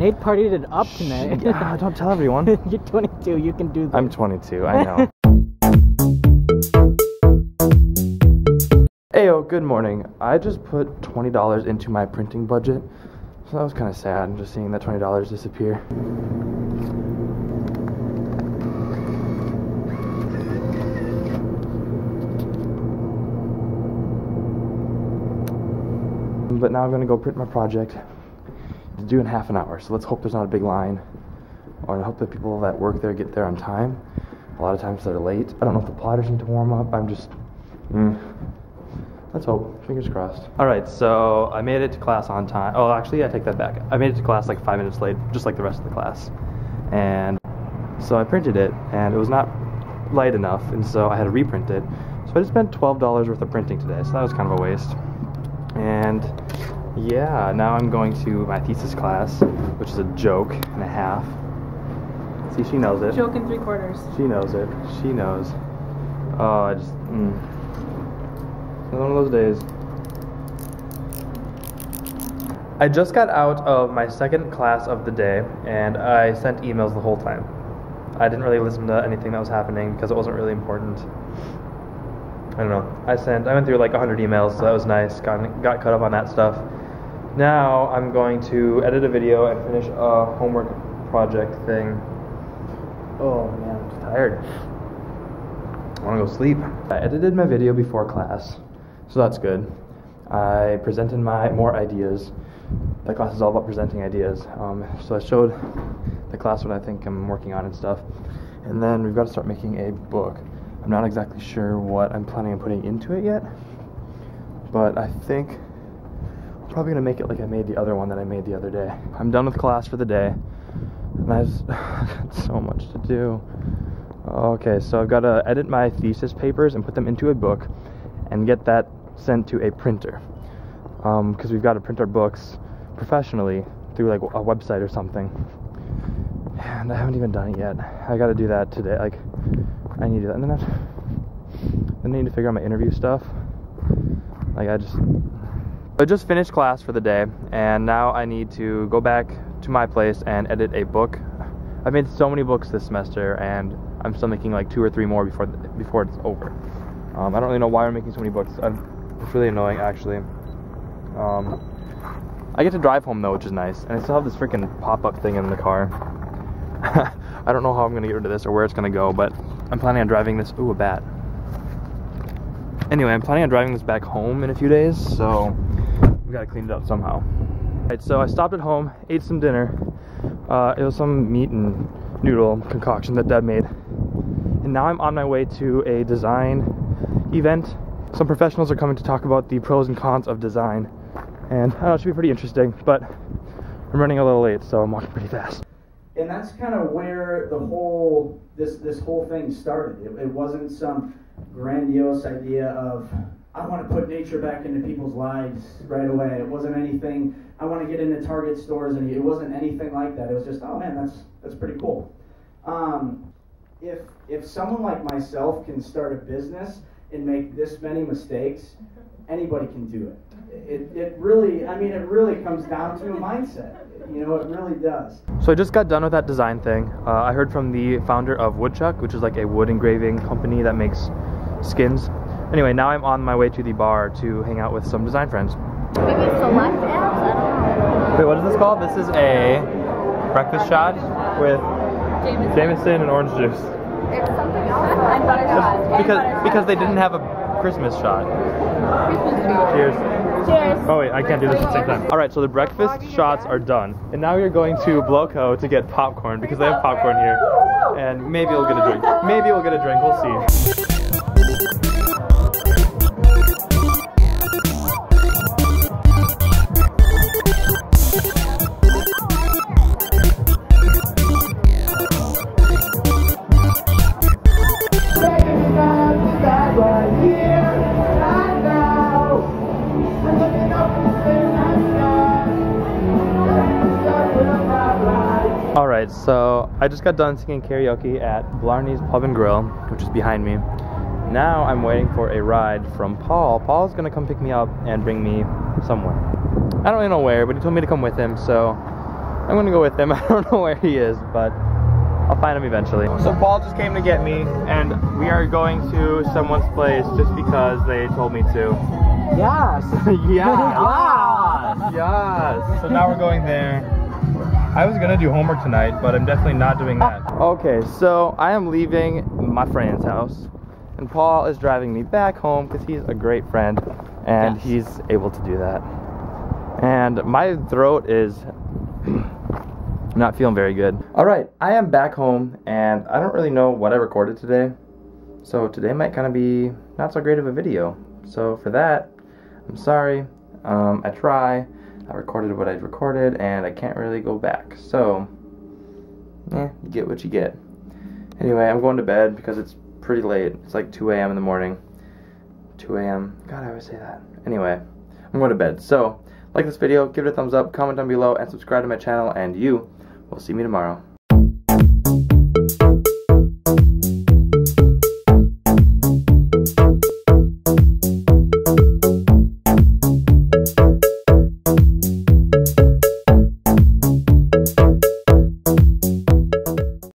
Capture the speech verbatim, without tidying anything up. Nate partied it up tonight. uh, don't tell everyone. You're twenty-two, you can do this. I'm twenty-two, I know. Ayo, good morning. I just put twenty dollars into my printing budget, so that was kind of sad, just seeing that twenty dollars disappear. But now I'm gonna go print my project. It's due in half an hour, so let's hope there's not a big line. Or I hope the people that work there get there on time. A lot of times they're late. I don't know if the plotters need to warm up. I'm just, mm. Let's hope. Fingers crossed. All right, so I made it to class on time. Oh, actually, I take that back. I made it to class like five minutes late, just like the rest of the class. And so I printed it, and it was not light enough, and so I had to reprint it. So I just spent twelve dollars worth of printing today, so that was kind of a waste. And yeah, now I'm going to my thesis class, which is a joke and a half. See, she knows it. Joke and three quarters. She knows it. She knows. Oh, I just, mm. It's one of those days. I just got out of my second class of the day, and I sent emails the whole time. I didn't really listen to anything that was happening because it wasn't really important. I don't know. I sent, I went through like a hundred emails, so that was nice. Got, got caught up on that stuff. Now I'm going to edit a video and finish a homework project thing. Oh man, I'm just tired. I want to go sleep. I edited my video before class, so that's good. I presented my more ideas. That class is all about presenting ideas. Um, so I showed the class what I think I'm working on and stuff. And then we've got to start making a book. I'm not exactly sure what I'm planning on putting into it yet, but I think I'm probably going to make it like I made the other one that I made the other day. I'm done with class for the day, and I've got so much to do. Okay, so I've got to edit my thesis papers and put them into a book and get that sent to a printer, um, because we've got to print our books professionally through like a website or something, and I haven't even done it yet. I got to do that today. Like, I need to do that, and then I, I need to figure out my interview stuff. Like I just, I just finished class for the day, and now I need to go back to my place and edit a book. I've made so many books this semester, and I'm still making like two or three more before before it's over. Um, I don't really know why we're making so many books. I'm, it's really annoying, actually. Um, I get to drive home though, which is nice, and I still have this freaking pop-up thing in the car. I don't know how I'm gonna get rid of this or where it's gonna go, but I'm planning on driving this, ooh, a bat. Anyway, I'm planning on driving this back home in a few days, so we gotta clean it up somehow. Alright, so I stopped at home, ate some dinner. Uh, it was some meat and noodle concoction that Deb made. And now I'm on my way to a design event. Some professionals are coming to talk about the pros and cons of design. And I don't know, it should be pretty interesting, but I'm running a little late, so I'm walking pretty fast. And that's kind of where the whole this this whole thing started. It, it wasn't some grandiose idea of I want to put nature back into people's lives right away. It wasn't anything. I want to get into Target stores, and it wasn't anything like that. It was just, oh man, that's that's pretty cool. Um, if if someone like myself can start a business and make this many mistakes, anybody can do it. It it really, I mean, it really comes down to a mindset. You know, it really does. So I just got done with that design thing. Uh, I heard from the founder of Woodchuck, which is like a wood engraving company that makes skins. Anyway, now I'm on my way to the bar to hang out with some design friends. Maybe select apps? Wait, what is this called? This is a breakfast shot with Jameson, Jameson and orange juice. It's something else. And butter shot. Because, because they didn't have a Christmas shot. Cheers. Cheers. Oh wait, I can't do this at the same time. Alright, so the breakfast shots are done. And now we are going to Bloco to get popcorn, because they have popcorn here. And maybe we'll get a drink. Maybe we'll get a drink, we'll see. Alright, so I just got done singing karaoke at Blarney's Pub and Grill, which is behind me. Now I'm waiting for a ride from Paul. Paul's gonna come pick me up and bring me somewhere. I don't really know where, but he told me to come with him, so I'm gonna go with him. I don't know where he is, but I'll find him eventually. So Paul just came to get me, and we are going to someone's place just because they told me to. Yes! Yes! Yes! So now we're going there. I was gonna do homework tonight, but I'm definitely not doing that. Okay, so I am leaving my friend's house, and Paul is driving me back home because he's a great friend, and yes, he's able to do that. And my throat is not feeling very good. All right, I am back home, and I don't really know what I recorded today, so today might kind of be not so great of a video. So for that, I'm sorry. Um, I try. I recorded what I recorded, and I can't really go back. So, eh, you get what you get. Anyway, I'm going to bed because it's pretty late. It's like two A M in the morning. two A M God, I always say that. Anyway, I'm going to bed. So, like this video, give it a thumbs up, comment down below, and subscribe to my channel, and you will see me tomorrow.